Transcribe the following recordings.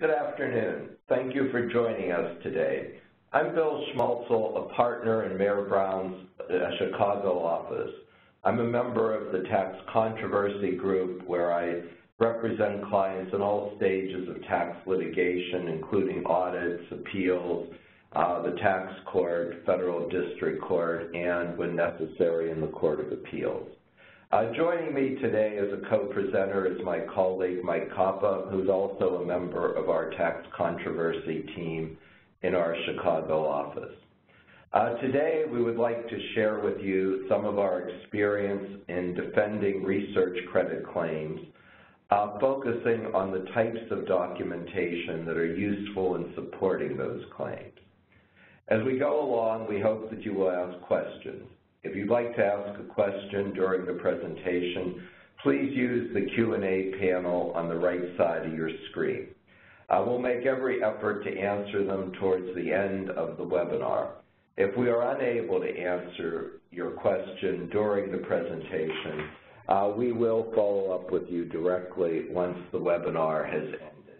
Good afternoon. Thank you for joining us today. I'm Bill Schmaltzel, a partner in Mayor Brown's Chicago office. I'm a member of the Tax Controversy Group, where I represent clients in all stages of tax litigation, including audits, appeals, the tax court, federal district court, and, when necessary, in the Court of Appeals. Joining me today as a co-presenter is my colleague, Mike Kappa, who's also a member of our tax controversy team in our Chicago office. Today, we would like to share with you some of our experience in defending research credit claims, focusing on the types of documentation that are useful in supporting those claims. As we go along, we hope that you will ask questions. If you'd like to ask a question during the presentation, please use the Q&A panel on the right side of your screen. We'll make every effort to answer them towards the end of the webinar. If we are unable to answer your question during the presentation, we will follow up with you directly once the webinar has ended.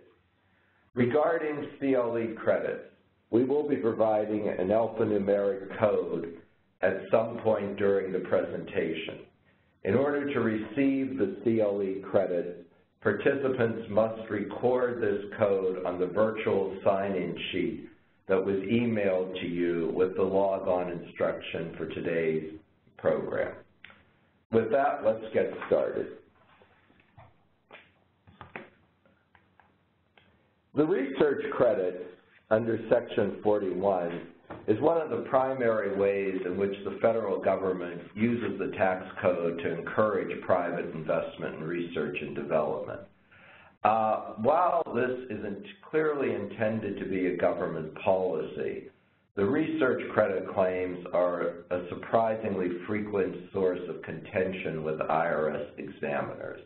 Regarding CLE credits, we will be providing an alphanumeric code at some point during the presentation. In order to receive the CLE credit, participants must record this code on the virtual sign-in sheet that was emailed to you with the log-on instruction for today's program. With that, let's get started. The research credit under Section 41 is one of the primary ways in which the federal government uses the tax code to encourage private investment in research and development. While this isn't clearly intended to be a government policy, the research credit claims are a surprisingly frequent source of contention with IRS examiners.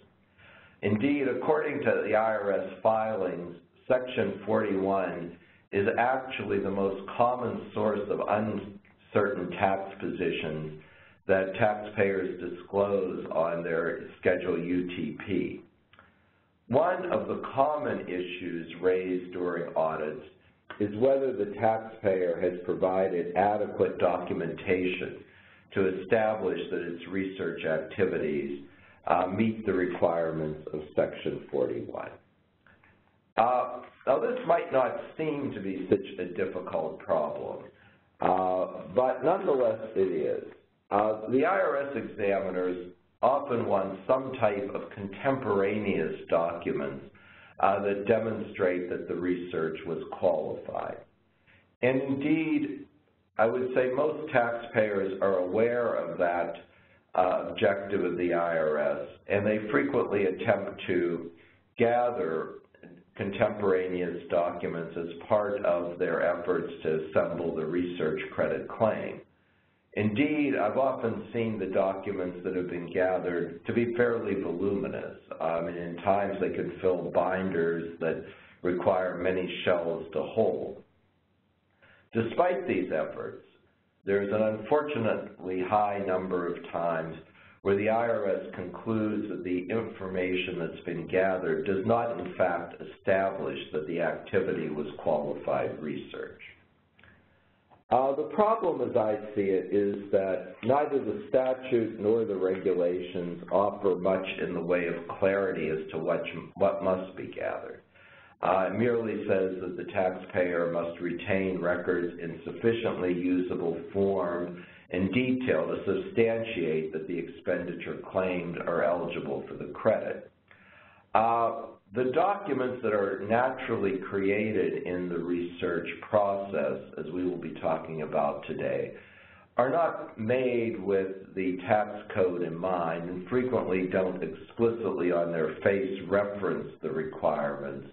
Indeed, according to the IRS filings, Section 41 is actually the most common source of uncertain tax positions that taxpayers disclose on their Schedule UTP. One of the common issues raised during audits is whether the taxpayer has provided adequate documentation to establish that its research activities meet the requirements of Section 41. Now, this might not seem to be such a difficult problem, but nonetheless it is. The IRS examiners often want some type of contemporaneous documents that demonstrate that the research was qualified. And indeed, I would say most taxpayers are aware of that objective of the IRS, and they frequently attempt to gather contemporaneous documents as part of their efforts to assemble the research credit claim. Indeed, I've often seen the documents that have been gathered to be fairly voluminous. And in times they can fill binders that require many shelves to hold. Despite these efforts, there's an unfortunately high number of times where the IRS concludes that the information that's been gathered does not, in fact, establish that the activity was qualified research. The problem, as I see it, is that neither the statute nor the regulations offer much in the way of clarity as to what must be gathered. It merely says that the taxpayer must retain records in sufficiently usable form in detail to substantiate that the expenditure claimed are eligible for the credit. The documents that are naturally created in the research process, as we will be talking about today, are not made with the tax code in mind and frequently don't explicitly on their face reference the requirements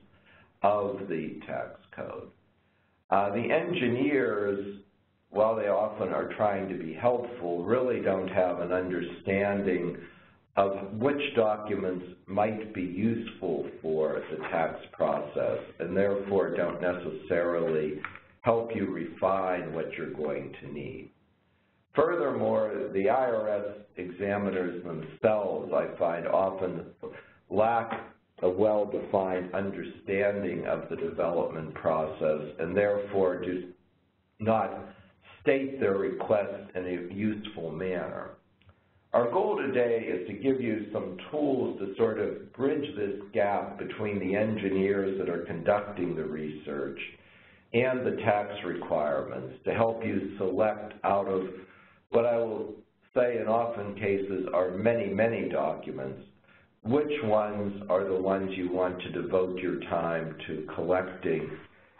of the tax code. The engineers, while they often are trying to be helpful, really don't have an understanding of which documents might be useful for the tax process, and therefore don't necessarily help you refine what you're going to need. Furthermore, the IRS examiners themselves, I find, often lack a well-defined understanding of the development process and therefore just not state their request in a useful manner. Our goal today is to give you some tools to sort of bridge this gap between the engineers that are conducting the research and the tax requirements to help you select out of what I will say in often cases are many, many documents, which ones are the ones you want to devote your time to collecting,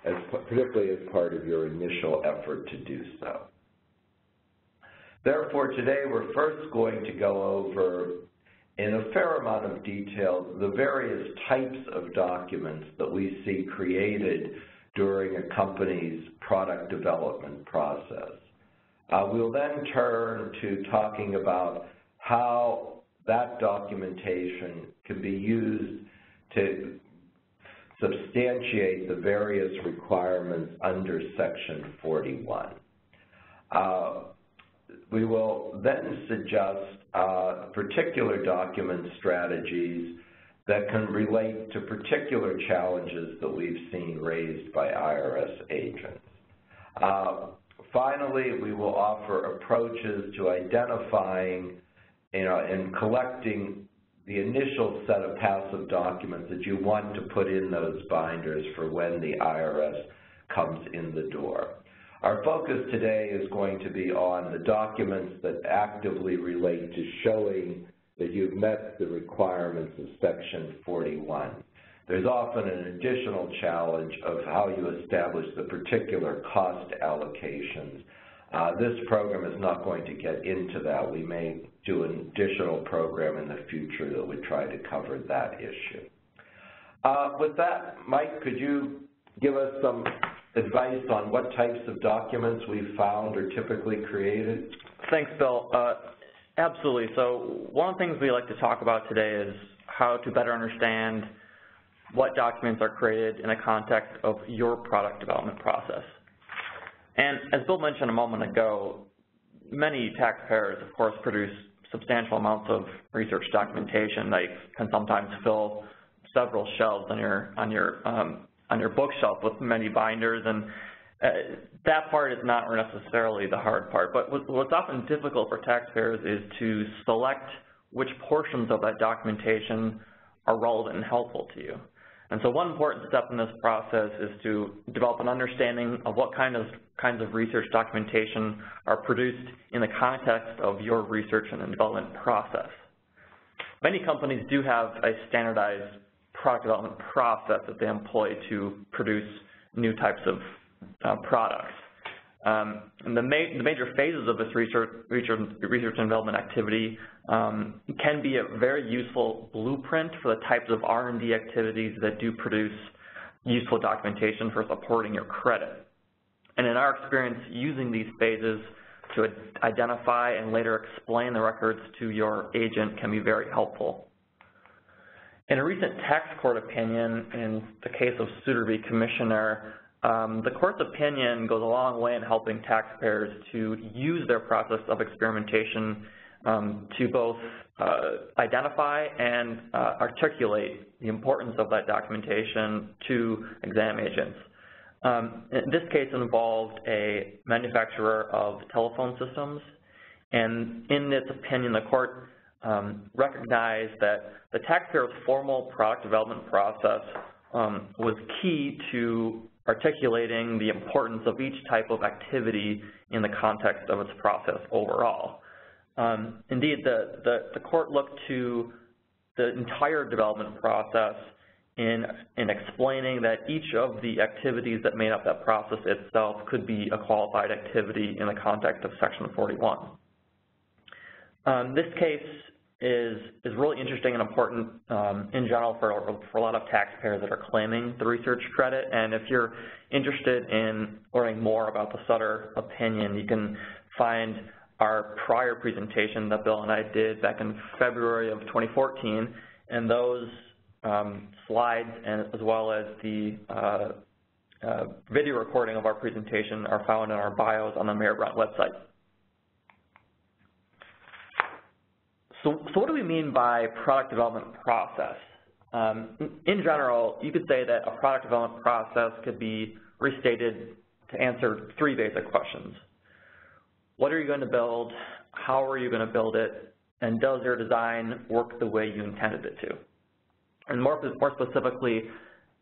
as particularly as part of your initial effort to do so. Therefore, today we're first going to go over, in a fair amount of detail, the various types of documents that we see created during a company's product development process. We'll then turn to talking about how that documentation can be used to substantiate the various requirements under Section 41. We will then suggest particular document strategies that can relate to particular challenges that we've seen raised by IRS agents. Finally, we will offer approaches to identifying and collecting the initial set of passive documents that you want to put in those binders for when the IRS comes in the door. Our focus today is going to be on the documents that actively relate to showing that you've met the requirements of Section 41. There's often an additional challenge of how you establish the particular cost allocations. This program is not going to get into that. We may do an additional program in the future that would try to cover that issue. With that, Mike, could you give us some advice on what types of documents we've found are typically created? Thanks, Bill. Absolutely. So one of the things we like to talk about today is how to better understand what documents are created in the context of your product development process. And as Bill mentioned a moment ago, many taxpayers, of course, produce substantial amounts of research documentation that can sometimes fill several shelves on your bookshelf with many binders, and that part is not necessarily the hard part. But what's often difficult for taxpayers is to select which portions of that documentation are relevant and helpful to you. And so one important step in this process is to develop an understanding of what kinds of research documentation are produced in the context of your research and development process. Many companies do have a standardized product development process that they employ to produce new types of products. And the major phases of this research and development activity can be a very useful blueprint for the types of R&D activities that do produce useful documentation for supporting your credit. And in our experience, using these phases to identify and later explain the records to your agent can be very helpful. In a recent tax court opinion, in the case of Souter v. Commissioner, the court's opinion goes a long way in helping taxpayers to use their process of experimentation to both identify and articulate the importance of that documentation to exam agents. This case involved a manufacturer of telephone systems, and in its opinion, the court recognized that the taxpayer's formal product development process was key to articulating the importance of each type of activity in the context of its process overall. Indeed, the court looked to the entire development process in explaining that each of the activities that made up that process itself could be a qualified activity in the context of Section 41. This case is really interesting and important in general for a lot of taxpayers that are claiming the research credit. And if you're interested in learning more about the Souter opinion, you can find our prior presentation that Bill and I did back in February of 2014, and those slides, and as well as the video recording of our presentation, are found in our bios on the Mayer Brown website. So what do we mean by product development process? In general, you could say that a product development process could be restated to answer three basic questions. What are you going to build? How are you going to build it? And does your design work the way you intended it to? And more specifically,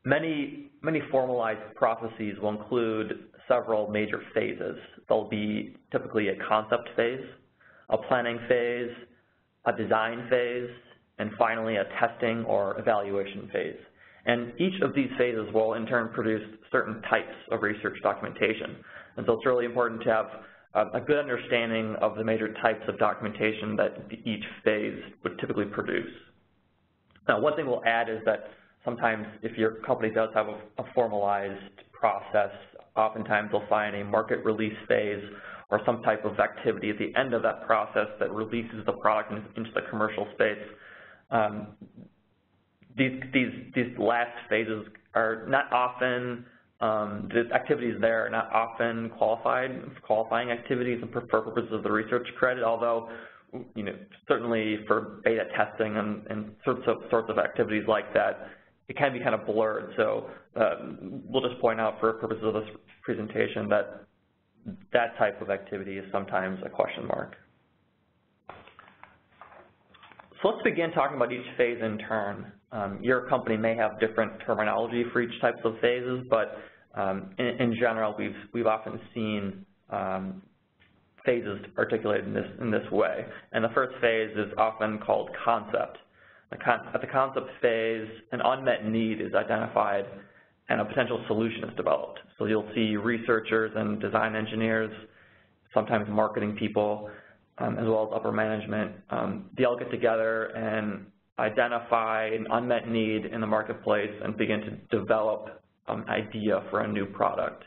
many formalized processes will include several major phases. There'll be typically a concept phase, a planning phase, a design phase, and finally a testing or evaluation phase. And each of these phases will in turn produce certain types of research documentation. And so it's really important to have a good understanding of the major types of documentation that each phase would typically produce. Now, one thing we'll add is that sometimes if your company does have a formalized process, oftentimes they'll find a market release phase or some type of activity at the end of that process that releases the product into the commercial space. These last phases are not often, the activities there are not often qualifying activities and for purposes of the research credit, although, you know, certainly for beta testing and sorts of activities like that, it can be kind of blurred. So we'll just point out for purposes of this presentation that that type of activity is sometimes a question mark. So let's begin talking about each phase in turn. Your company may have different terminology for each types of phases, but in general, we've often seen phases articulated in this way. And the first phase is often called concept. At the concept phase, an unmet need is identified and a potential solution is developed. So you'll see researchers and design engineers, sometimes marketing people, as well as upper management, they all get together and identify an unmet need in the marketplace and begin to develop an idea for a new product.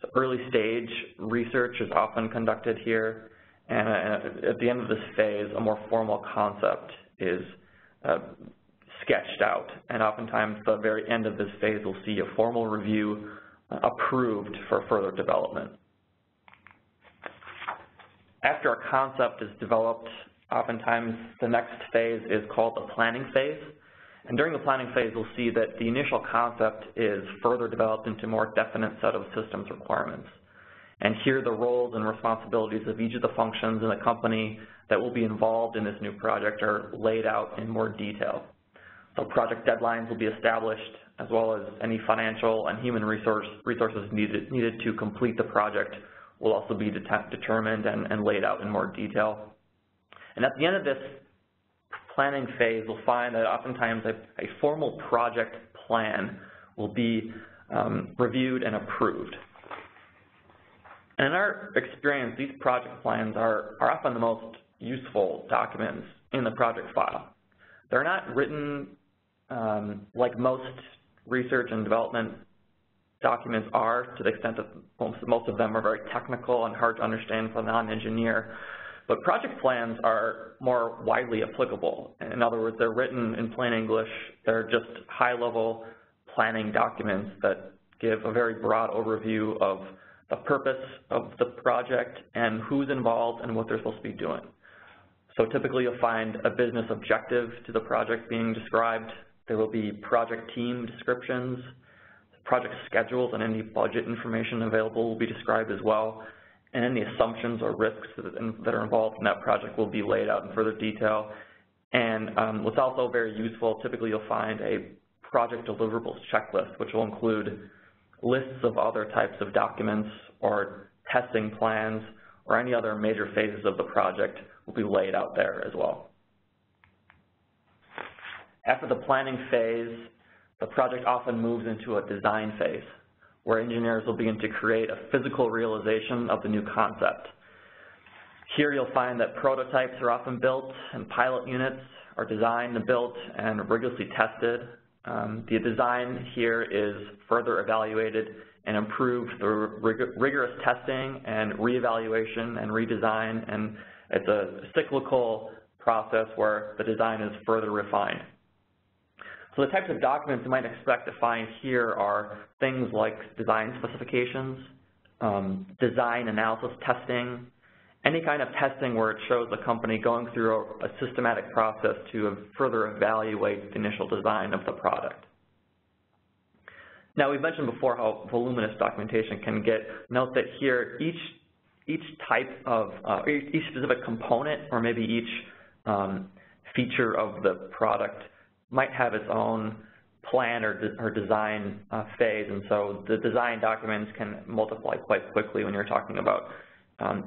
So early stage research is often conducted here, and at the end of this phase, a more formal concept is sketched out. And oftentimes, at the very end of this phase, we'll see a formal review approved for further development. After a concept is developed, oftentimes the next phase is called the planning phase. And during the planning phase, we'll see that the initial concept is further developed into a more definite set of systems requirements. And here the roles and responsibilities of each of the functions in the company that will be involved in this new project are laid out in more detail. So project deadlines will be established, as well as any financial and human resources needed to complete the project will also be determined and laid out in more detail. And at the end of this planning phase, we'll find that oftentimes a formal project plan will be reviewed and approved. And in our experience, these project plans are often the most useful documents in the project file. They're not written like most research and development documents are, to the extent that most of them are very technical and hard to understand for a non-engineer. But project plans are more widely applicable. In other words, they're written in plain English. They're just high-level planning documents that give a very broad overview of the purpose of the project and who's involved and what they're supposed to be doing. So typically you'll find a business objective to the project being described. There will be project team descriptions. Project schedules and any budget information available will be described as well, and any assumptions or risks that are involved in that project will be laid out in further detail. And what's also very useful, typically you'll find a project deliverables checklist, which will include lists of other types of documents or testing plans or any other major phases of the project will be laid out there as well. After the planning phase, the project often moves into a design phase, where engineers will begin to create a physical realization of the new concept. Here you'll find that prototypes are often built and pilot units are designed and built and rigorously tested. The design here is further evaluated and improved through rigorous testing and reevaluation and redesign, and it's a cyclical process where the design is further refined. So the types of documents you might expect to find here are things like design specifications, design analysis testing, any kind of testing where it shows a company going through a systematic process to further evaluate the initial design of the product. Now, we've mentioned before how voluminous documentation can get. Note that here each type of, each specific component, or maybe each feature of the product might have its own plan or design phase, and so the design documents can multiply quite quickly when you're talking about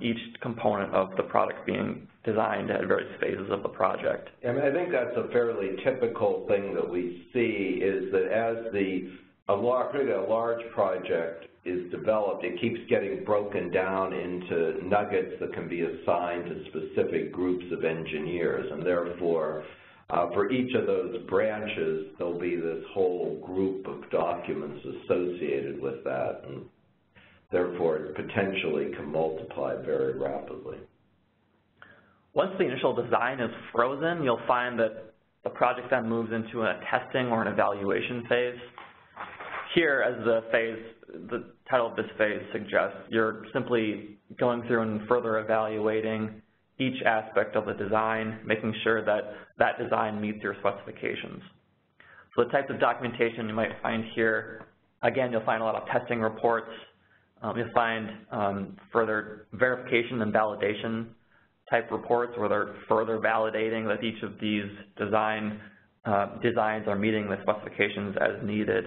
each component of the product being designed at various phases of the project. I mean, I think that's a fairly typical thing that we see, is that as a large project is developed, it keeps getting broken down into nuggets that can be assigned to specific groups of engineers, and therefore, for each of those branches, there'll be this whole group of documents associated with that, and therefore it potentially can multiply very rapidly. Once the initial design is frozen, you'll find that the project then moves into a testing or an evaluation phase. Here, as the title of this phase suggests, you're simply going through and further evaluating each aspect of the design, making sure that that design meets your specifications. So the types of documentation you might find here, again, you'll find a lot of testing reports. You'll find further verification and validation type reports where they're further validating that each of these designs are meeting the specifications as needed.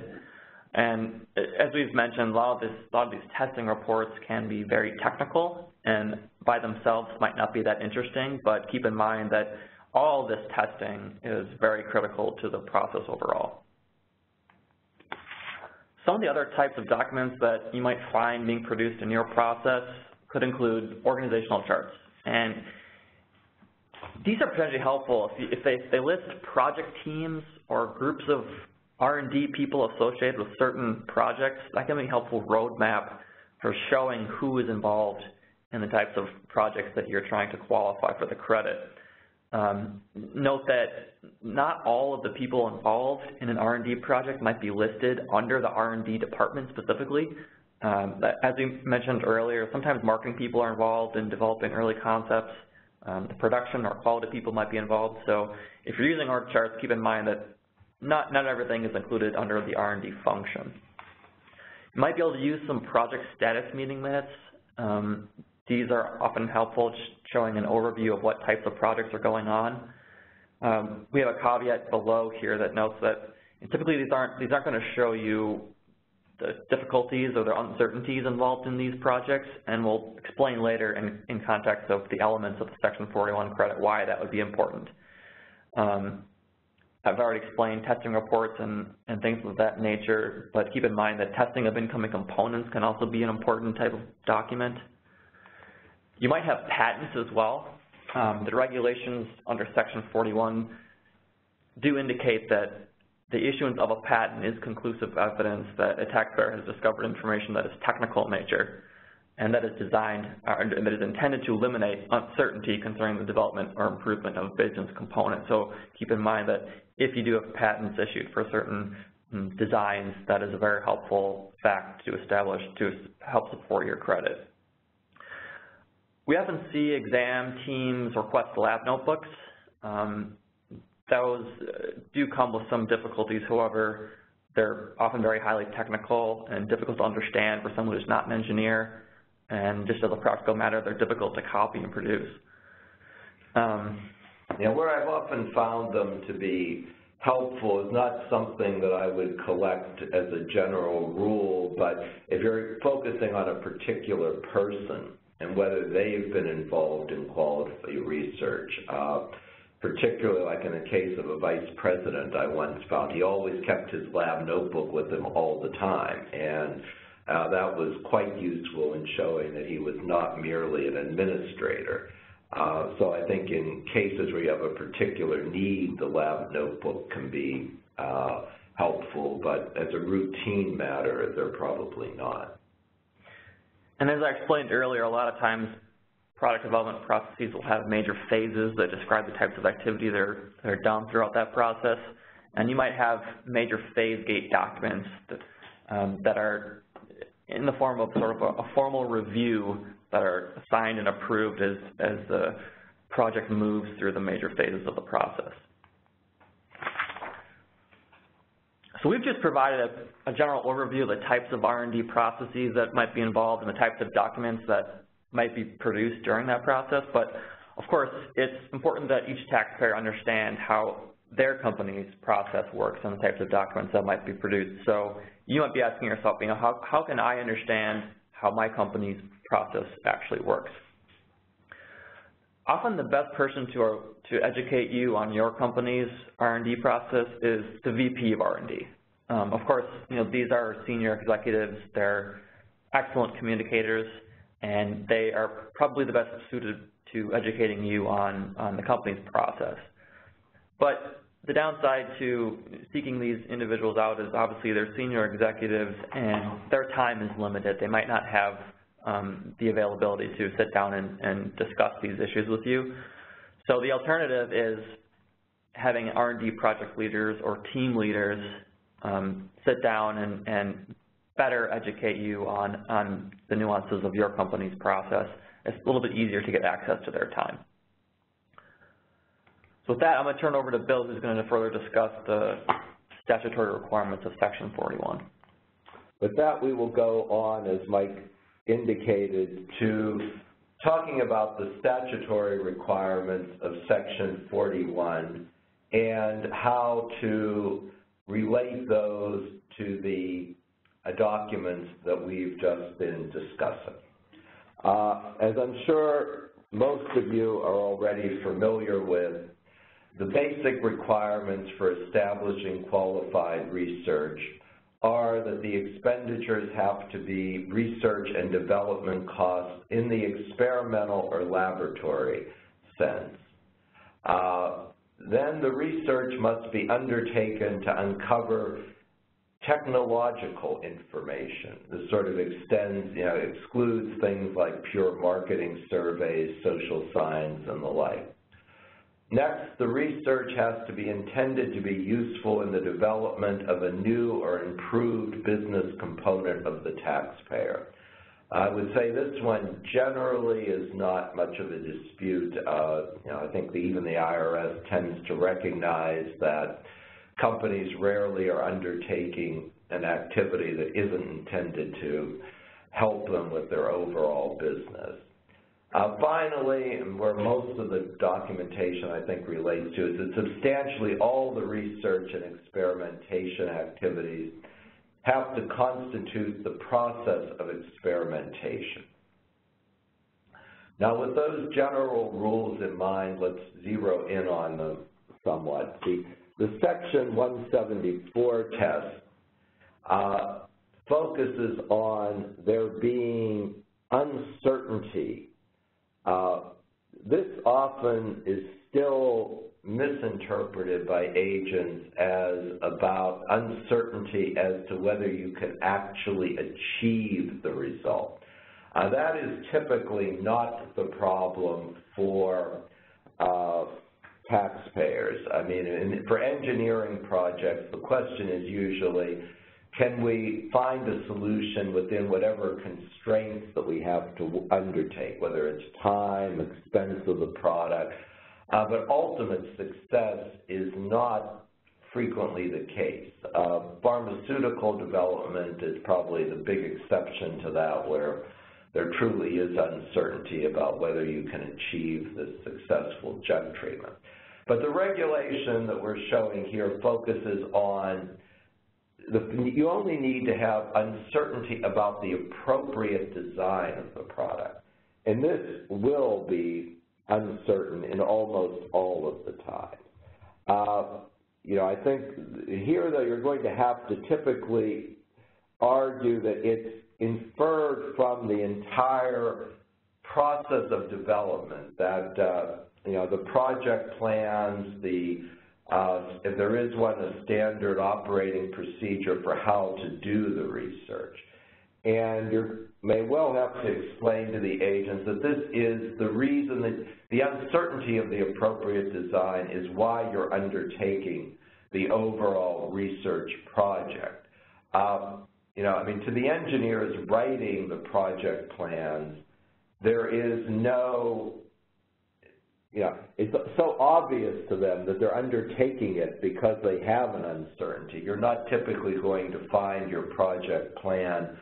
And as we've mentioned, a lot of these testing reports can be very technical and by themselves might not be that interesting, but keep in mind that all this testing is very critical to the process overall. Some of the other types of documents that you might find being produced in your process could include organizational charts. And these are potentially helpful if they list project teams or groups of R&D people associated with certain projects. That can be a helpful roadmap for showing who is involved in the types of projects that you're trying to qualify for the credit. Note that not all of the people involved in an R&D project might be listed under the R&D department specifically. As we mentioned earlier, sometimes marketing people are involved in developing early concepts. The production or quality people might be involved. So if you're using org charts, keep in mind that not everything is included under the R&D function. You might be able to use some project status meeting minutes. These are often helpful, showing an overview of what types of projects are going on. We have a caveat below here that notes that typically these aren't going to show you the difficulties or the uncertainties involved in these projects, and we'll explain later in context of the elements of the Section 41 credit why that would be important. I've already explained testing reports and things of that nature, but keep in mind that testing of incoming components can also be an important type of document. You might have patents as well. The regulations under Section 41 do indicate that the issuance of a patent is conclusive evidence that a taxpayer has discovered information that is technical in nature and that is designed or that is intended to eliminate uncertainty concerning the development or improvement of a business component. So keep in mind that if you do have patents issued for certain designs, that is a very helpful fact to establish to help support your credit. We often see exam teams request lab notebooks. Those do come with some difficulties, however, they're often very highly technical and difficult to understand for someone who's not an engineer, and just as a practical matter, they're difficult to copy and produce. Yeah, where I've often found them to be helpful is not something that I would collect as a general rule, but if you're focusing on a particular person and whether they've been involved in quality research, particularly like in the case of a vice president I once found, he always kept his lab notebook with him all the time, and that was quite useful in showing that he was not merely an administrator. So I think in cases where you have a particular need, the lab notebook can be helpful, but as a routine matter, they're probably not. And as I explained earlier, a lot of times product development processes will have major phases that describe the types of activity that are done throughout that process. And you might have major phase gate documents that are in the form of sort of a formal review that are signed and approved as the project moves through the major phases of the process. So we've just provided a general overview of the types of R&D processes that might be involved and the types of documents that might be produced during that process, but of course it's important that each taxpayer understand how their company's process works and the types of documents that might be produced. So you might be asking yourself, you know, how can I understand how my company's process actually works? Often the best person to educate you on your company's R&D process is the VP of R&D. Of course, you know, these are senior executives, they're excellent communicators, and they are probably the best suited to educating you on the company's process. But the downside to seeking these individuals out is obviously they're senior executives and their time is limited. They might not have the availability to sit down and discuss these issues with you. So the alternative is having R&D project leaders or team leaders sit down and better educate you on the nuances of your company's process. It's a little bit easier to get access to their time. So with that, I'm going to turn over to Bill, who's going to further discuss the statutory requirements of Section 41. With that, we will go on, as Mike indicated, to talking about the statutory requirements of Section 41 and how to relate those to the documents that we've just been discussing. As I'm sure most of you are already familiar with, the basic requirements for establishing qualified research are that the expenditures have to be research and development costs in the experimental or laboratory sense. Then the research must be undertaken to uncover technological information. This sort of extends, you know, excludes things like pure marketing surveys, social science, and the like. Next, the research has to be intended to be useful in the development of a new or improved business component of the taxpayer. I would say this one generally is not much of a dispute. You know, I think even the IRS tends to recognize that companies rarely are undertaking an activity that isn't intended to help them with their overall business. Finally, and where most of the documentation I think relates to, is that substantially all the research and experimentation activities have to constitute the process of experimentation. Now, with those general rules in mind, let's zero in on them somewhat. The Section 174 test focuses on there being uncertainty. This often is still misinterpreted by agents as about uncertainty as to whether you can actually achieve the result. That is typically not the problem for taxpayers. I mean, for engineering projects, the question is usually, can we find a solution within whatever constraints that we have to undertake, whether it's time, expense of the product, but ultimate success is not frequently the case. Pharmaceutical development is probably the big exception to that, where there truly is uncertainty about whether you can achieve this successful drug treatment. But the regulation that we're showing here focuses on you only need to have uncertainty about the appropriate design of the product. And this will be uncertain in almost all of the time. You know, I think here, though, you're going to have to typically argue that it's inferred from the entire process of development, that, you know, the project plans, the if there is one, a standard operating procedure for how to do the research. And you may well have to explain to the agents that this is the reason that the uncertainty of the appropriate design is why you're undertaking the overall research project. You know, I mean, to the engineers writing the project plans, there is no, you know, it's so obvious to them that they're undertaking it because they have an uncertainty. You're not typically going to find your project plan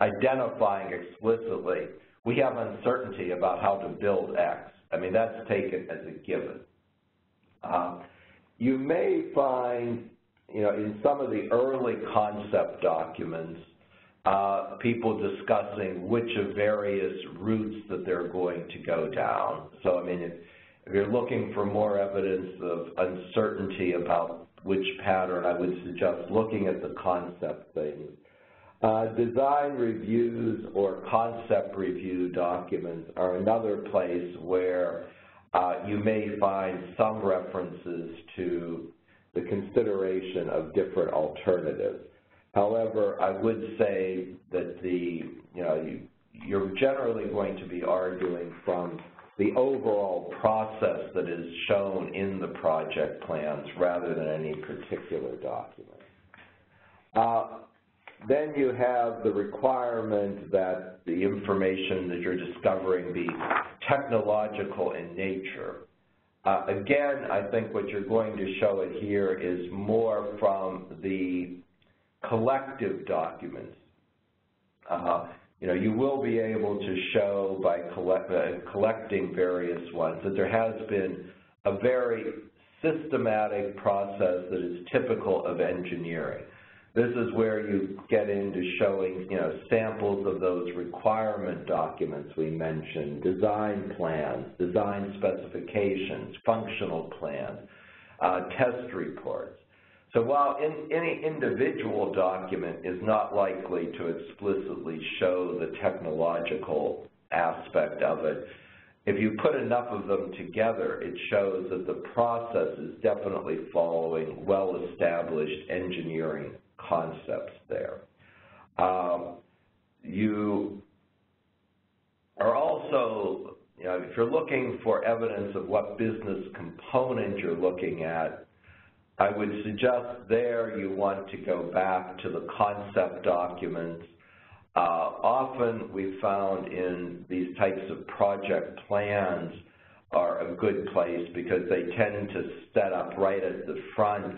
identifying explicitly, we have uncertainty about how to build X. I mean, that's taken as a given. You may find, you know, in some of the early concept documents, people discussing which of various routes that they're going to go down. So, I mean, if you're looking for more evidence of uncertainty about which pattern, I would suggest looking at the concept things. Design reviews or concept review documents are another place where you may find some references to the consideration of different alternatives. However, I would say that the, you know, you're generally going to be arguing from the overall process that is shown in the project plans rather than any particular document. Then you have the requirement that the information that you're discovering be technological in nature. Again, I think what you're going to show it here is more from the collective documents. You know, you will be able to show by collecting various ones that there has been a very systematic process that is typical of engineering. This is where you get into showing, you know, samples of those requirement documents we mentioned, design plans, design specifications, functional plans, test reports. So while any individual document is not likely to explicitly show the technological aspect of it, if you put enough of them together, it shows that the process is definitely following well-established engineering concepts there. You are also, you know, if you're looking for evidence of what business component you're looking at, I would suggest there you want to go back to the concept documents. Often we've found in these types of project plans are a good place because they tend to set up right at the front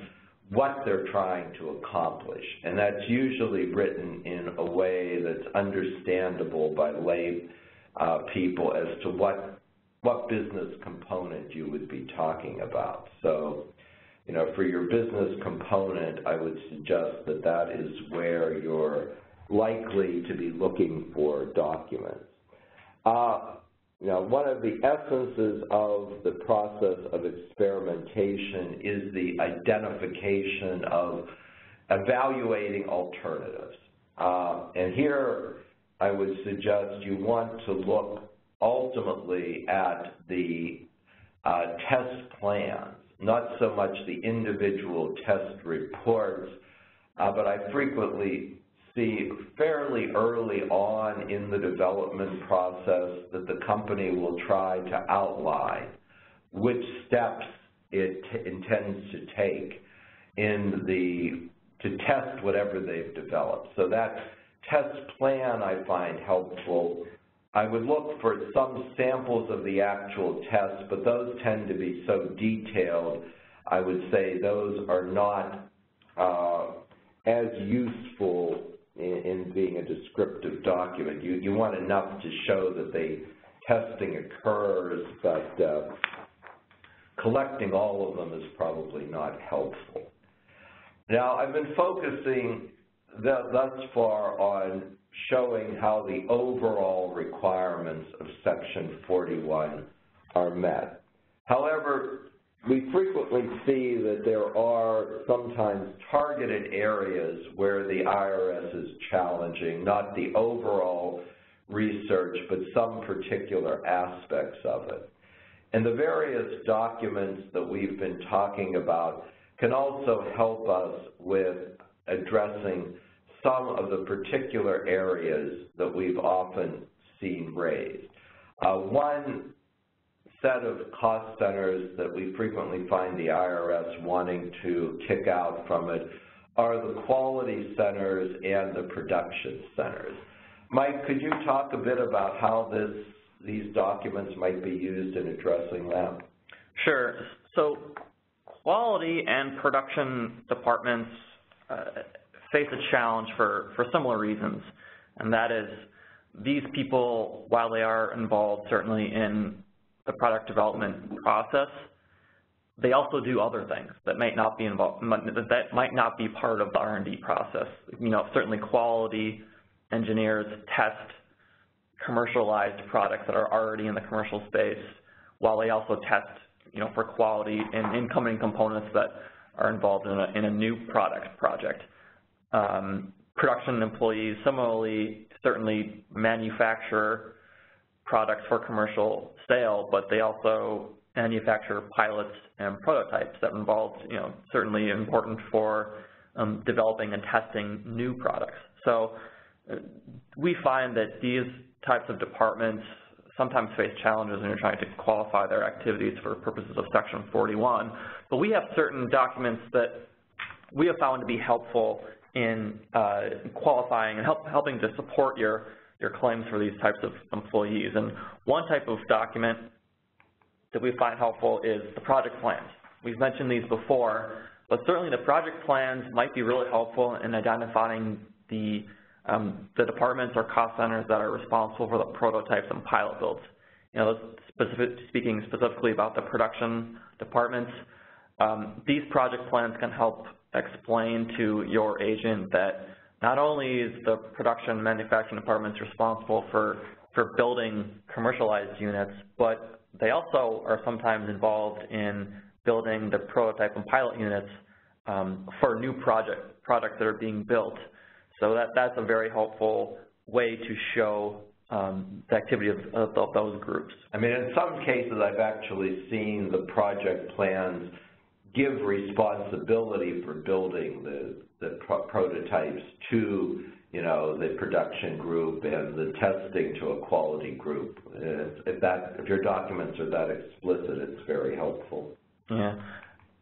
what they're trying to accomplish. And that's usually written in a way that's understandable by lay people as to what business component you would be talking about. So, you know, for your business component, I would suggest that that is where you're likely to be looking for documents. You know, one of the essences of the process of experimentation is the identification of evaluating alternatives. And here I would suggest you want to look ultimately at the test plans, not so much the individual test reports, but I frequently see fairly early on in the development process that the company will try to outline which steps it intends to take to test whatever they've developed. So that test plan I find helpful. I would look for some samples of the actual tests, but those tend to be so detailed, I would say those are not as useful in being a descriptive document. You want enough to show that the testing occurs, but collecting all of them is probably not helpful. Now, I've been focusing thus far on showing how the overall requirements of Section 41 are met. However, we frequently see that there are sometimes targeted areas where the IRS is challenging, not the overall research, but some particular aspects of it. And the various documents that we've been talking about can also help us with addressing some of the particular areas that we've often seen raised. One set of cost centers that we frequently find the IRS wanting to kick out from it are the quality centers and the production centers. Mike, could you talk a bit about how these documents might be used in addressing that? Sure. So quality and production departments face a challenge for similar reasons, and that is these people, while they are involved certainly in the product development process, they also do other things that might not be involved, that might not be part of the R&D process. You know, certainly quality engineers test commercialized products that are already in the commercial space, while they also test, you know, for quality and incoming components that are involved in a new product project. Production employees, similarly, certainly manufacture products for commercial sale, but they also manufacture pilots and prototypes that involve, you know, certainly important for developing and testing new products. So we find that these types of departments sometimes face challenges when you're trying to qualify their activities for purposes of Section 41, but we have certain documents that we have found to be helpful in qualifying and helping to support your claims for these types of employees. And one type of document that we find helpful is the project plans. We've mentioned these before, but certainly the project plans might be really helpful in identifying the departments or cost centers that are responsible for the prototypes and pilot builds. You know, speaking specifically about the production departments, these project plans can help explain to your agent that not only is the production manufacturing departments responsible for building commercialized units, but they also are sometimes involved in building the prototype and pilot units for new products that are being built. So that's a very helpful way to show the activity of those groups. I mean, in some cases, I've actually seen the project plans give responsibility for building the prototypes to, you know, the production group and the testing to a quality group. If your documents are that explicit, it's very helpful. Yeah.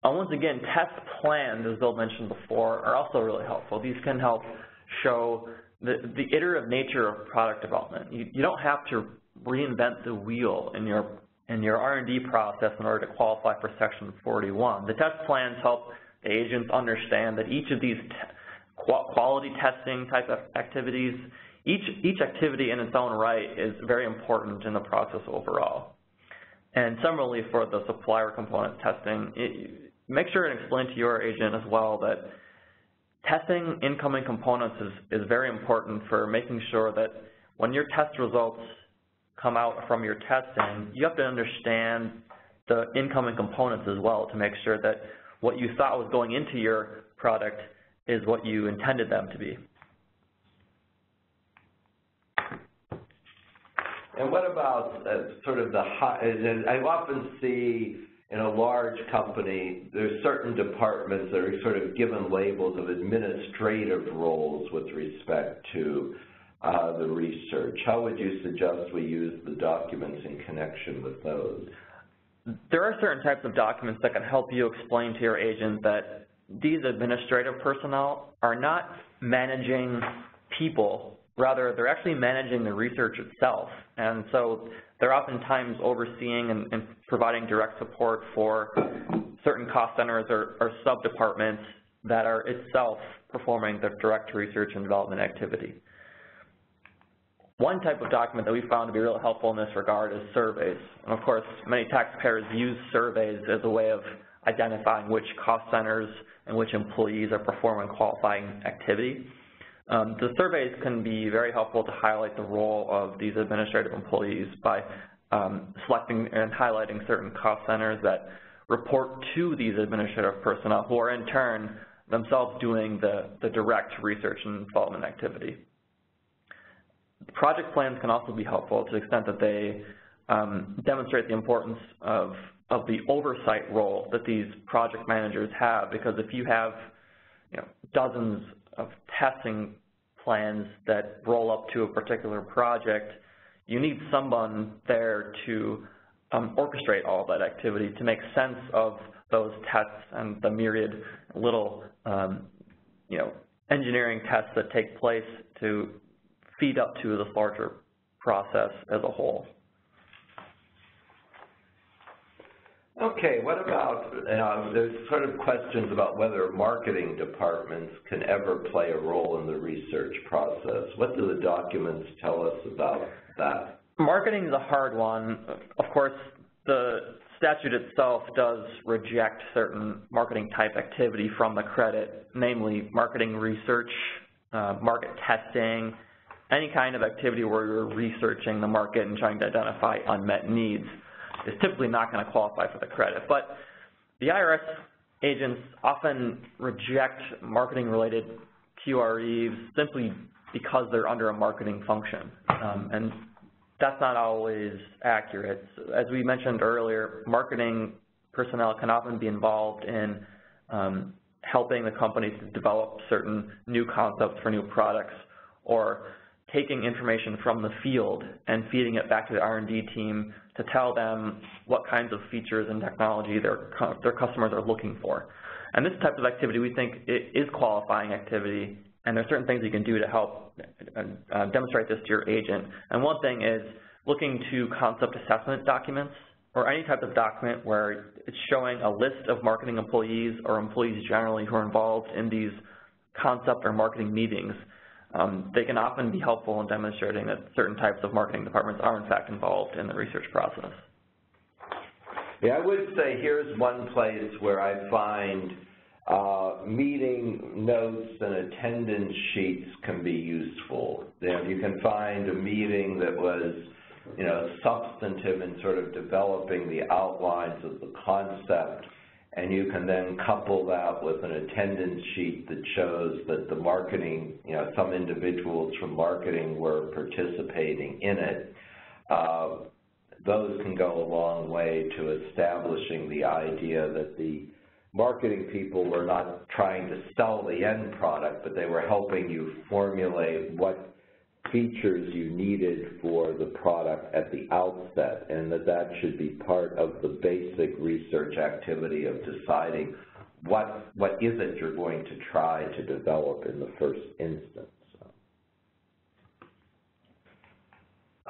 Once again, test plans, as Bill mentioned before, are also really helpful. These can help show the iterative nature of product development. You don't have to reinvent the wheel in your R&D process in order to qualify for Section 41. The test plans help the agents understand that each of these quality testing type of activities, each activity in its own right is very important in the process overall. And similarly for the supplier component testing, make sure and explain to your agent as well that testing incoming components is very important for making sure that when your test results come out from your testing, you have to understand the incoming components as well to make sure that what you thought was going into your product is what you intended them to be. And what about sort of the high, and I often see in a large company, there's certain departments that are sort of given labels of administrative roles with respect to the research. How would you suggest we use the documents in connection with those? There are certain types of documents that can help you explain to your agent that these administrative personnel are not managing people, rather they're actually managing the research itself. And so they're oftentimes overseeing and providing direct support for certain cost centers or sub-departments that are itself performing their direct research and development activity. One type of document that we found to be really helpful in this regard is surveys. And of course, many taxpayers use surveys as a way of identifying which cost centers and which employees are performing qualifying activity. The surveys can be very helpful to highlight the role of these administrative employees by selecting and highlighting certain cost centers that report to these administrative personnel who are in turn themselves doing the direct research and development activity. Project plans can also be helpful to the extent that they demonstrate the importance of the oversight role that these project managers have, because if you have, you know, dozens of testing plans that roll up to a particular project, you need someone there to orchestrate all that activity to make sense of those tests and the myriad little engineering tests that take place to feed up to this larger process as a whole. Okay, what about, there's sort of questions about whether marketing departments can ever play a role in the research process. What do the documents tell us about that? Marketing is a hard one. Of course, the statute itself does reject certain marketing type activity from the credit, namely marketing research, market testing, any kind of activity where you're researching the market and trying to identify unmet needs. Is typically not going to qualify for the credit. But the IRS agents often reject marketing-related QREs simply because they're under a marketing function. And that's not always accurate. As we mentioned earlier, marketing personnel can often be involved in helping the company to develop certain new concepts for new products or taking information from the field and feeding it back to the R&D team to tell them what kinds of features and technology their customers are looking for. And this type of activity, we think, it is qualifying activity, and there are certain things you can do to help demonstrate this to your agent. And one thing is looking to concept assessment documents or any type of document where it's showing a list of marketing employees or employees generally who are involved in these concept or marketing meetings. They can often be helpful in demonstrating that certain types of marketing departments are, in fact, involved in the research process. Yeah, I would say here's one place where I find meeting notes and attendance sheets can be useful. You can find a meeting that was, substantive in sort of developing the outlines of the concept. And you can then couple that with an attendance sheet that shows that the marketing, some individuals from marketing were participating in it. Those can go a long way to establishing the idea that the marketing people were not trying to sell the end product, but they were helping you formulate what features you needed for the product at the outset, and that should be part of the basic research activity of deciding what is it you're going to try to develop in the first instance.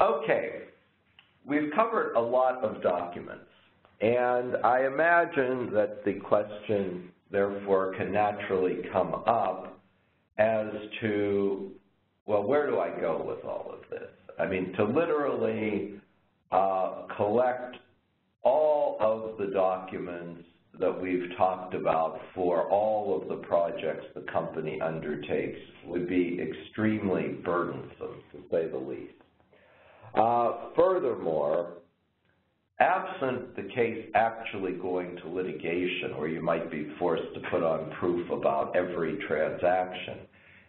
Okay, we've covered a lot of documents, and I imagine that the question, therefore, can naturally come up as to, well, where do I go with all of this? I mean, to literally collect all of the documents that we've talked about for all of the projects the company undertakes would be extremely burdensome, to say the least. Furthermore, absent the case actually going to litigation, where you might be forced to put on proof about every transaction,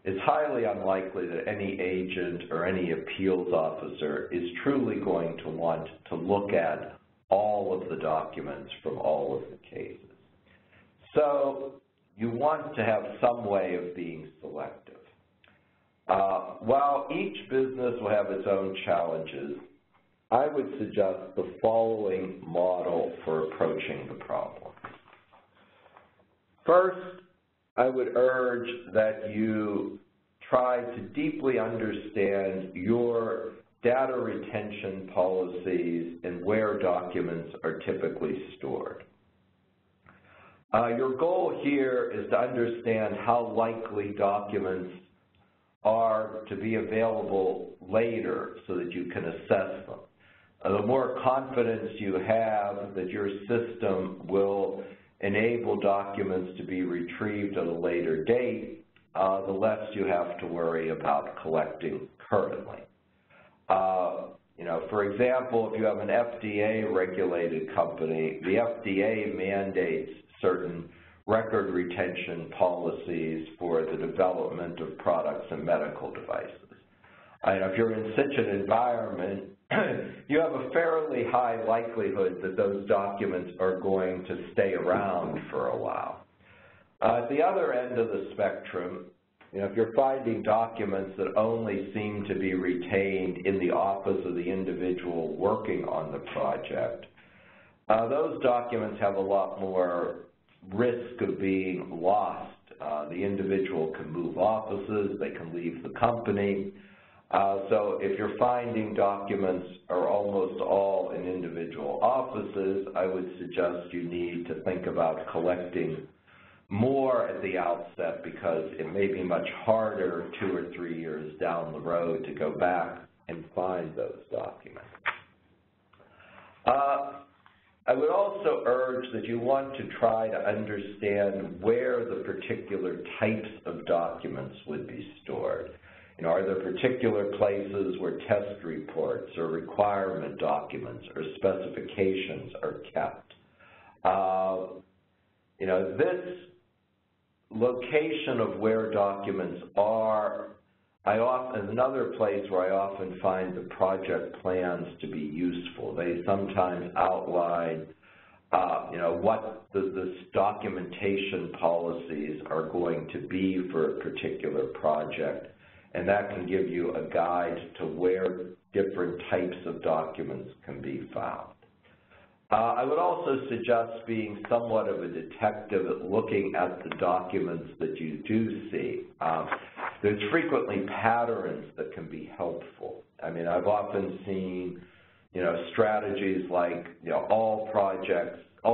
it's highly unlikely that any agent or any appeals officer is truly going to want to look at all of the documents from all of the cases. So you want to have some way of being selective. While each business will have its own challenges, I would suggest the following model for approaching the problem. First, I would urge that you try to deeply understand your data retention policies and where documents are typically stored. Your goal here is to understand how likely documents are to be available later so that you can assess them. The more confidence you have that your system will enable documents to be retrieved at a later date, the less you have to worry about collecting currently. For example, if you have an FDA-regulated company, the FDA mandates certain record retention policies for the development of products and medical devices. If you're in such an environment, you have a fairly high likelihood that those documents are going to stay around for a while. At the other end of the spectrum, if you're finding documents that only seem to be retained in the office of the individual working on the project, those documents have a lot more risk of being lost The individual can move offices, they can leave the company. So if you're finding documents are almost all in individual offices, I would suggest you need to think about collecting more at the outset, because it may be much harder 2 or 3 years down the road to go back and find those documents. I would also urge that you want to try to understand where the particular types of documents would be stored. You know, are there particular places where test reports or requirement documents or specifications are kept? You know, this location of where documents are, another place where I often find the project plans to be useful. They sometimes outline, you know, what the documentation policies are going to be for a particular project, and that can give you a guide to where different types of documents can be found. I would also suggest being somewhat of a detective at looking at the documents that you do see. There's frequently patterns that can be helpful. I mean, I've often seen, you know, strategies like, you know, all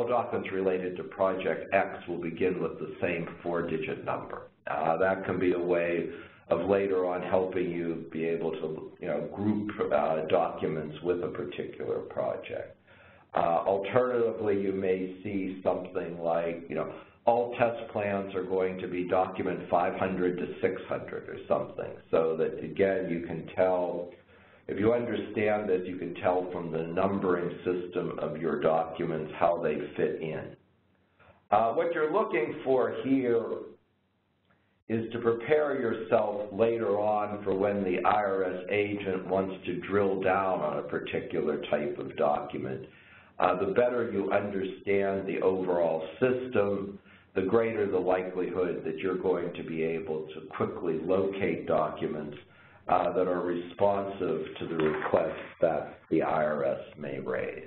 documents related to Project X will begin with the same 4-digit number. That can be a way of later on helping you be able to, you know, group documents with a particular project. Alternatively, you may see something like, you know, all test plans are going to be document 500 to 600 or something, so that, again, you can tell, if you understand this, you can tell from the numbering system of your documents how they fit in. What you're looking for here is to prepare yourself later on for when the IRS agent wants to drill down on a particular type of document. The better you understand the overall system, the greater the likelihood that you're going to be able to quickly locate documents that are responsive to the requests that the IRS may raise.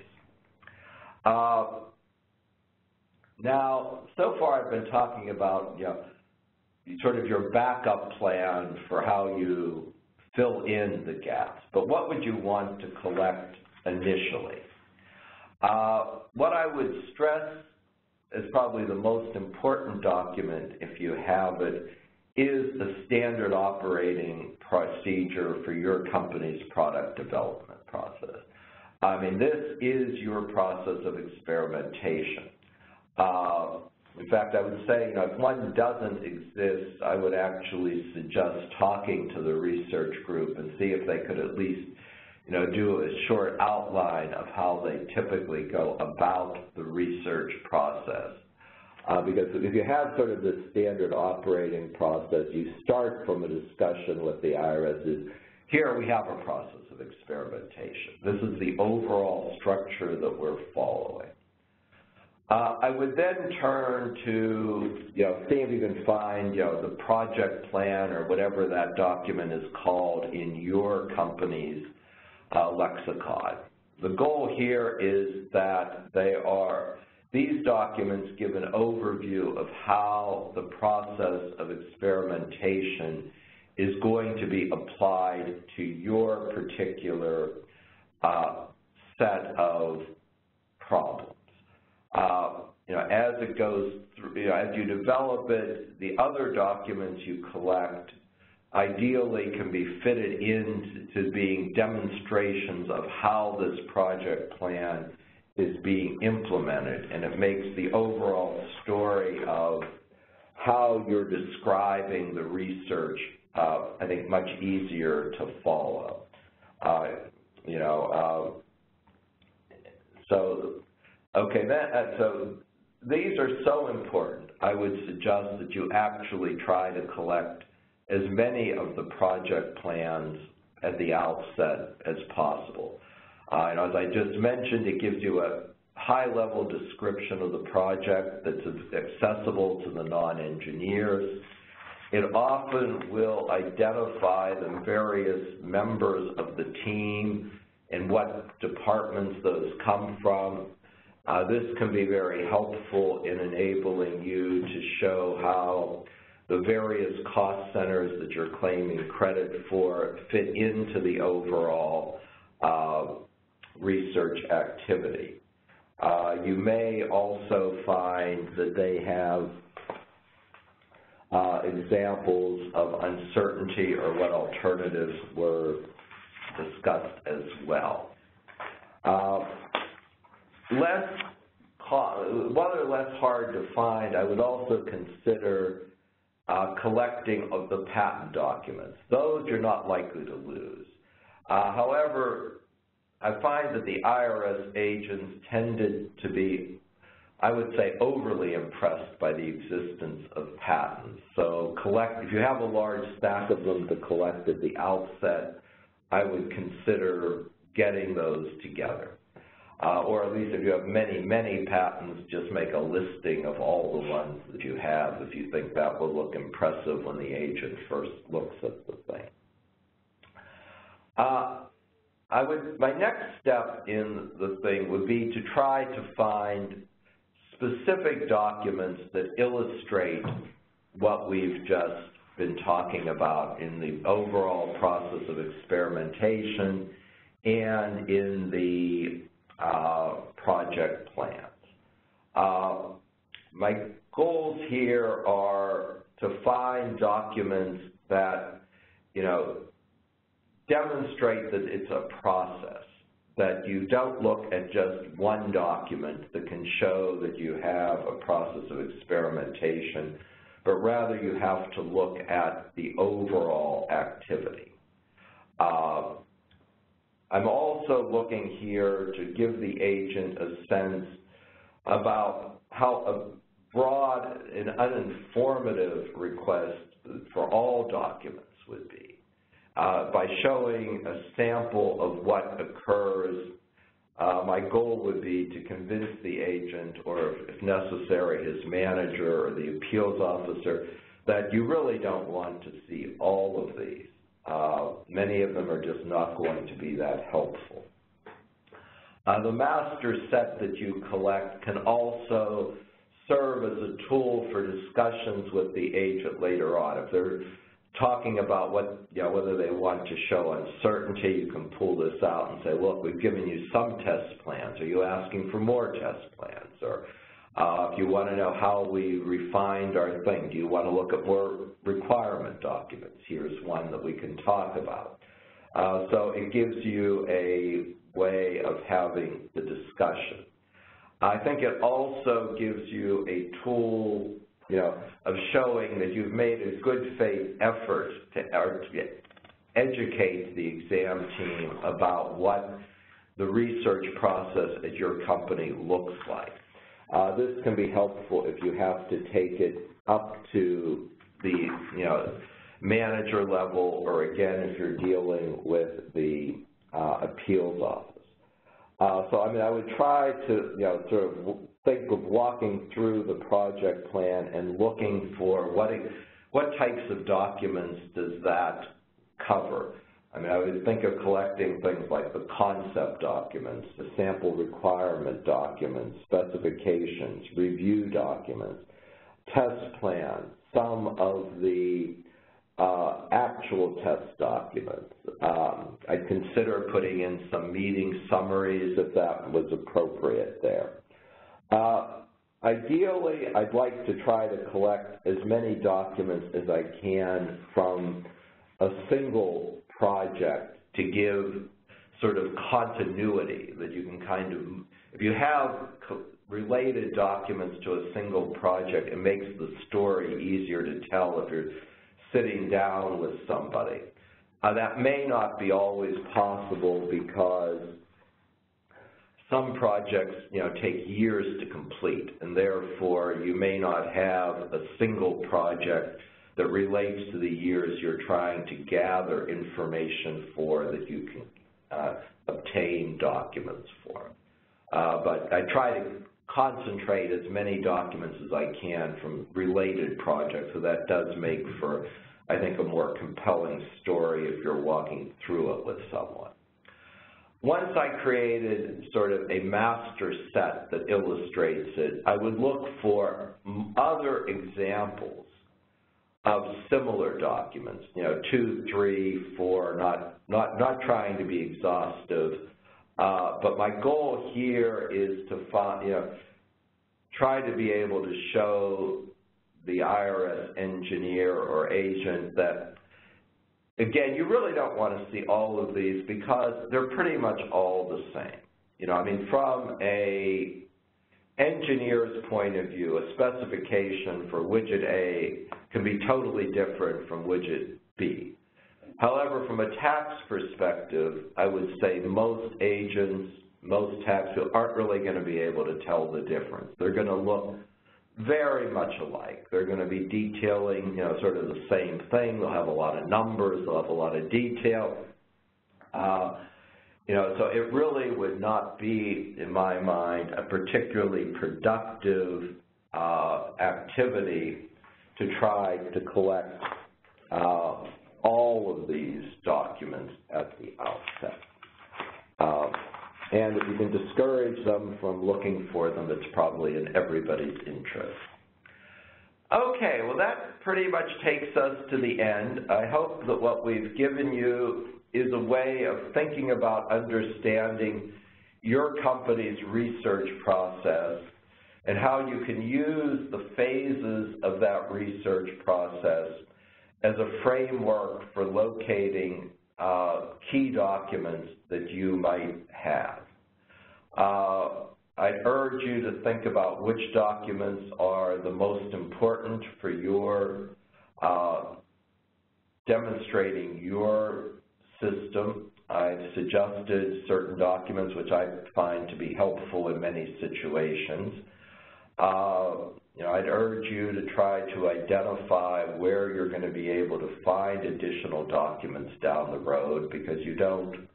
Now, so far I've been talking about, you know, sort of your backup plan for how you fill in the gaps, but what would you want to collect initially? What I would stress is probably the most important document, if you have it, is the standard operating procedure for your company's product development process. I mean, this is your process of experimentation. In fact, I would say, you know, if one doesn't exist, I would actually suggest talking to the research group and see if they could at least, you know, do a short outline of how they typically go about the research process. Because if you have sort of the standard operating process, you start from a discussion with the IRS is, here we have a process of experimentation. This is the overall structure that we're following. I would then turn to, you know, see if you can find, you know, the project plan or whatever that document is called in your company's lexicon. The goal here is that these documents give an overview of how the process of experimentation is going to be applied to your particular set of problems. You know, as it goes through, you know, as you develop it, the other documents you collect ideally can be fitted into being demonstrations of how this project plan is being implemented, and it makes the overall story of how you're describing the research, I think, much easier to follow. You know, so okay, so these are so important. I would suggest that you actually try to collect as many of the project plans at the outset as possible. And as I just mentioned, it gives you a high-level description of the project that's accessible to the non-engineers. It often will identify the various members of the team and what departments those come from. This can be very helpful in enabling you to show how the various cost centers that you're claiming credit for fit into the overall research activity. You may also find that they have examples of uncertainty or what alternatives were discussed as well. While they're less hard to find, I would also consider collecting of the patent documents. Those you're not likely to lose. However, I find that the IRS agents tended to be, I would say, overly impressed by the existence of patents. So if you have a large stack of them to collect at the outset, I would consider getting those together. Or at least if you have many, many patents, just make a listing of all the ones that you have if you think that will look impressive when the agent first looks at the thing. My next step in the thing would be to try to find specific documents that illustrate what we've just been talking about in the overall process of experimentation and in the project plans. My goals here are to find documents that, demonstrate that it's a process, that you don't look at just one document that can show that you have a process of experimentation, but rather you have to look at the overall activity. I'm also looking here to give the agent a sense about how a broad and uninformative request for all documents would be. By showing a sample of what occurs, my goal would be to convince the agent, or if necessary, his manager or the appeals officer, that you really don't want to see all of these. Many of them are just not going to be that helpful. The master set that you collect can also serve as a tool for discussions with the agent later on. If they're talking about whether they want to show uncertainty, you can pull this out and say, look, we've given you some test plans. Are you asking for more test plans? Or if you want to know how we refined our thing, do you want to look at more requirement documents? Here's one that we can talk about. So it gives you a way of having the discussion. I think it also gives you a tool of showing that you've made a good faith effort to educate the exam team about what the research process at your company looks like. This can be helpful if you have to take it up to the manager level, or again, if you're dealing with the appeals office. So, I would try to, sort of think of walking through the project plan and looking for what types of documents does that cover. I would think of collecting things like the concept documents, the sample requirement documents, specifications, review documents, test plans, some of the actual test documents. I'd consider putting in some meeting summaries if that was appropriate there. Ideally, I'd like to try to collect as many documents as I can from a single project to give sort of continuity that you can kind of, if you have related documents to a single project, it makes the story easier to tell if you're sitting down with somebody. That may not be always possible because some projects, take years to complete, and therefore you may not have a single project that relates to the years you're trying to gather information for that you can obtain documents for. But I try to concentrate as many documents as I can from related projects, so that does make for, I think, a more compelling story if you're walking through it with someone. Once I created sort of a master set that illustrates it, I would look for other examples of similar documents, you know, 2, 3, 4, not trying to be exhaustive, but my goal here is to find, you know, try to be able to show the IRS engineer or agent that, again, you really don't want to see all of these because they're pretty much all the same. You know, I mean, from a engineer's point of view, a specification for widget A can be totally different from widget B. However, from a tax perspective, I would say most agents, most tax people aren't really going to be able to tell the difference. They're going to look very much alike. They're going to be detailing, you know, sort of the same thing. They'll have a lot of numbers. They'll have a lot of detail. You know, so it really would not be, in my mind, a particularly productive activity to try to collect all of these documents at the outset. And if you can discourage them from looking for them, it's probably in everybody's interest. Okay, well, that pretty much takes us to the end. I hope that what we've given you is a way of thinking about understanding your company's research process and how you can use the phases of that research process as a framework for locating key documents that you might have. I'd urge you to think about which documents are the most important for your demonstrating your system. I've suggested certain documents which I find to be helpful in many situations. You know, I'd urge you to try to identify where you're going to be able to find additional documents down the road, because you don't,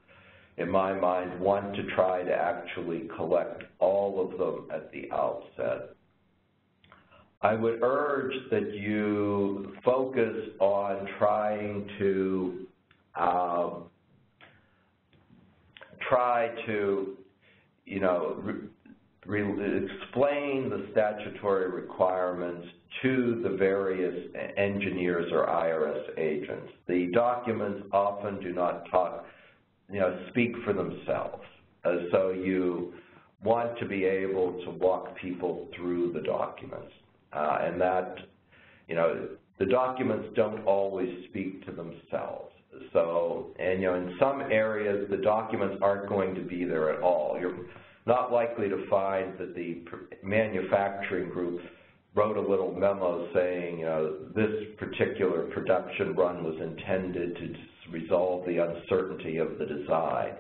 in my mind, want to try to actually collect all of them at the outset. I would urge that you focus on trying to you know, explain the statutory requirements to the various engineers or IRS agents. The documents often do not talk, you know, speak for themselves. So you want to be able to walk people through the documents, and that, you know, the documents don't always speak to themselves. So, and you know, in some areas, the documents aren't going to be there at all. You're not likely to find that the manufacturing group wrote a little memo saying, you know, this particular production run was intended to resolve the uncertainty of the design.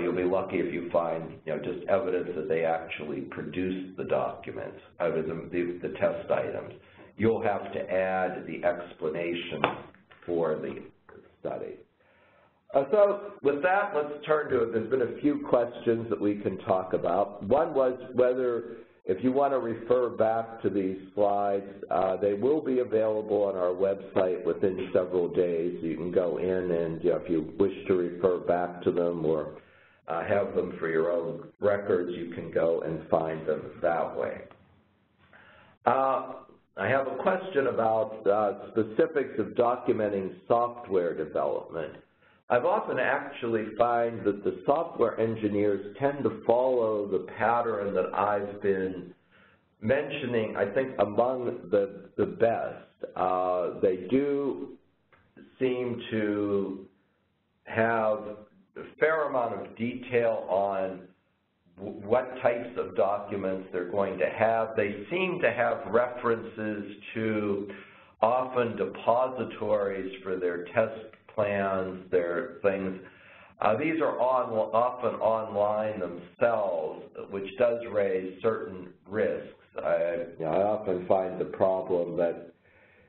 You'll be lucky if you find, you know, just evidence that they actually produced the documents, the test items. You'll have to add the explanation for the study. So with that, let's turn to it. There's been a few questions that we can talk about. One was whether, if you want to refer back to these slides, they will be available on our website within several days. You can go in and, you know, if you wish to refer back to them or have them for your own records, you can go and find them that way. I have a question about specifics of documenting software development. I've often actually found that the software engineers tend to follow the pattern that I've been mentioning, I think, among the best. They do seem to have a fair amount of detail on what types of documents they're going to have. They seem to have references to often depositories for their test plans, their things. These are often online themselves, which does raise certain risks. I often find the problem that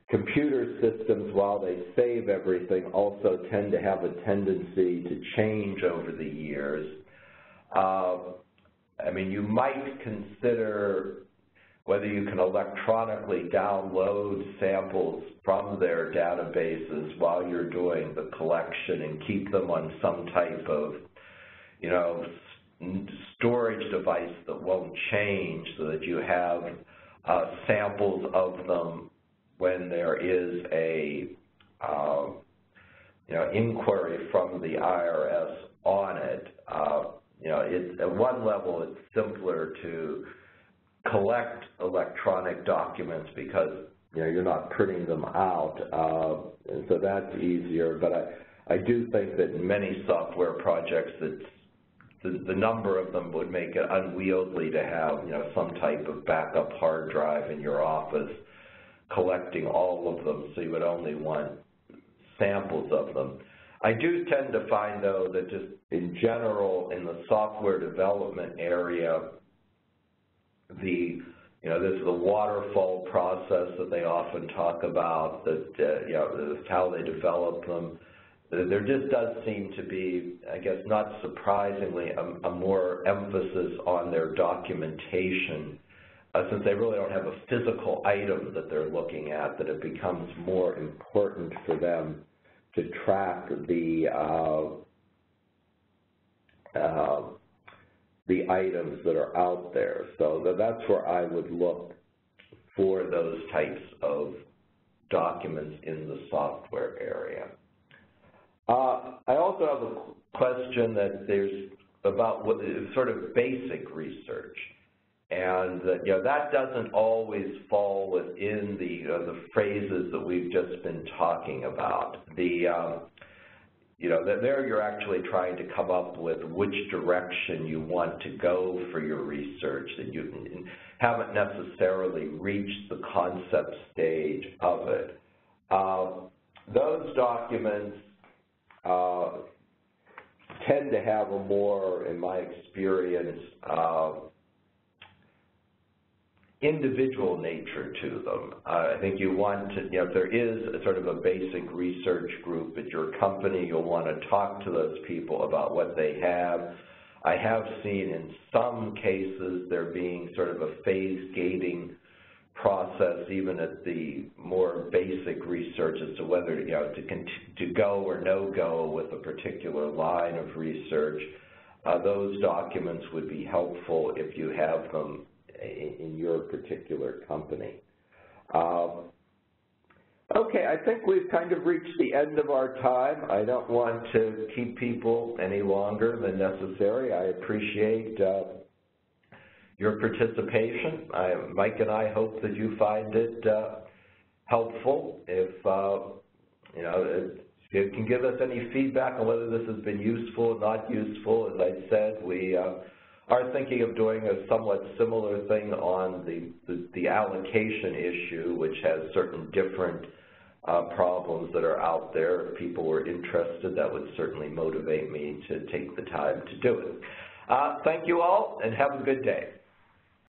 computer systems, while they save everything, also tend to have a tendency to change over the years. I mean, you might consider whether you can electronically download samples from their databases while you're doing the collection and keep them on some type of, you know, storage device that won't change so that you have samples of them when there is a inquiry from the IRS on it, it's, at one level it's simpler to collect electronic documents because you're not printing them out, and so that's easier. But I do think that in many software projects, that the number of them would make it unwieldy to have some type of backup hard drive in your office collecting all of them, so you would only want samples of them. I do tend to find, though, that just in general in the software development area, this is the waterfall process that they often talk about, that that's how they develop them. There just does seem to be, I guess not surprisingly, a more emphasis on their documentation, since they really don't have a physical item that they're looking at, that it becomes more important for them to track the items that are out there. So that's where I would look for those types of documents in the software area. I also have a question that there's about what is sort of basic research, and that that doesn't always fall within the phrases that we've just been talking about. There you're actually trying to come up with which direction you want to go for your research, and you haven't necessarily reached the concept stage of it. Those documents tend to have a more, in my experience, individual nature to them. I think you want to, if there is a sort of a basic research group at your company, you'll want to talk to those people about what they have. I have seen in some cases there being sort of a phase gating process, even at the more basic research, as to whether to go or no go with a particular line of research. Those documents would be helpful if you have them in your particular company. Okay, I think we've kind of reached the end of our time. I don't want to keep people any longer than necessary. I appreciate your participation. Mike and I hope that you find it helpful. If if you can give us any feedback on whether this has been useful or not useful, as I said, we are thinking of doing a somewhat similar thing on the allocation issue, which has certain different problems that are out there. If people were interested, that would certainly motivate me to take the time to do it. Thank you all, and have a good day.